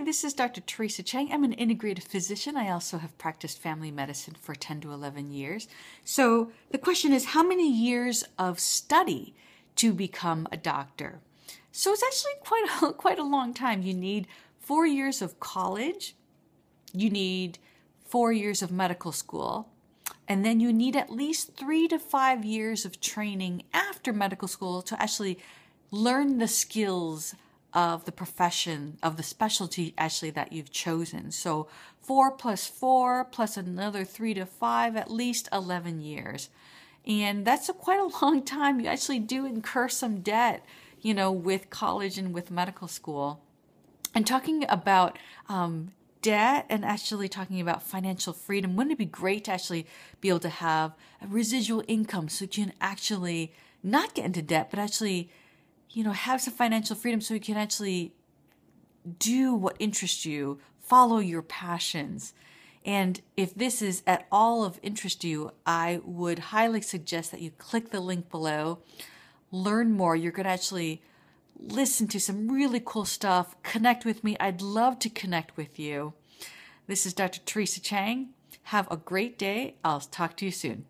Hi, this is Dr. Teresa Chang. I'm an integrative physician. I also have practiced family medicine for 10 to 11 years. So the question is, how many years of study to become a doctor? So it's actually quite a long time. You need 4 years of college, you need 4 years of medical school, and then you need at least 3 to 5 years of training after medical school to actually learn the skills of the profession, of the specialty actually that you've chosen. So 4 plus 4 plus another 3 to 5, at least 11 years. And that's quite a long time. You actually do incur some debt, you know, with college and with medical school. And talking about debt and actually talking about financial freedom, wouldn't it be great to actually be able to have a residual income so you can actually not get into debt, but actually, you know, have some financial freedom so you can actually do what interests you, follow your passions. And if this is at all of interest to you, I would highly suggest that you click the link below, learn more. You're going to actually listen to some really cool stuff. Connect with me. I'd love to connect with you. This is Dr. Teresa Chang. Have a great day. I'll talk to you soon.